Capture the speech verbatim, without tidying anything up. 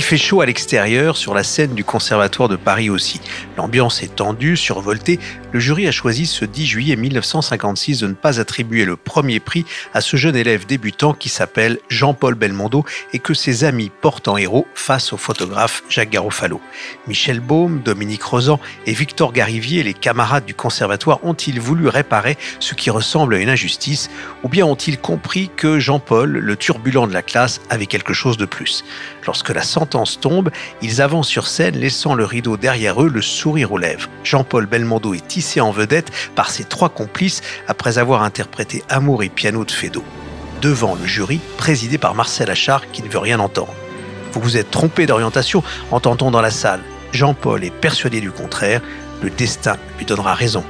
Il fait chaud à l'extérieur, sur la scène du Conservatoire de Paris aussi. L'ambiance est tendue, survoltée. Le jury a choisi ce dix juillet mille neuf cent cinquante-six de ne pas attribuer le premier prix à ce jeune élève débutant qui s'appelle Jean-Paul Belmondo et que ses amis portent en héros face au photographe Jacques Garofalo. Michel Baume, Dominique Rosan et Victor Garivier, les camarades du Conservatoire, ont-ils voulu réparer ce qui ressemble à une injustice ou bien ont-ils compris que Jean-Paul, le turbulent de la classe, avait quelque chose de plus? Lorsque la sentence tombe, ils avancent sur scène, laissant le rideau derrière eux, le sourire aux lèvres. Jean-Paul Belmondo est hissé en vedette par ses trois complices après avoir interprété Amour et Piano de Feydeau. Devant le jury, présidé par Marcel Achard, qui ne veut rien entendre. Vous vous êtes trompé d'orientation, entend-on dans la salle. Jean-Paul est persuadé du contraire, le destin lui donnera raison.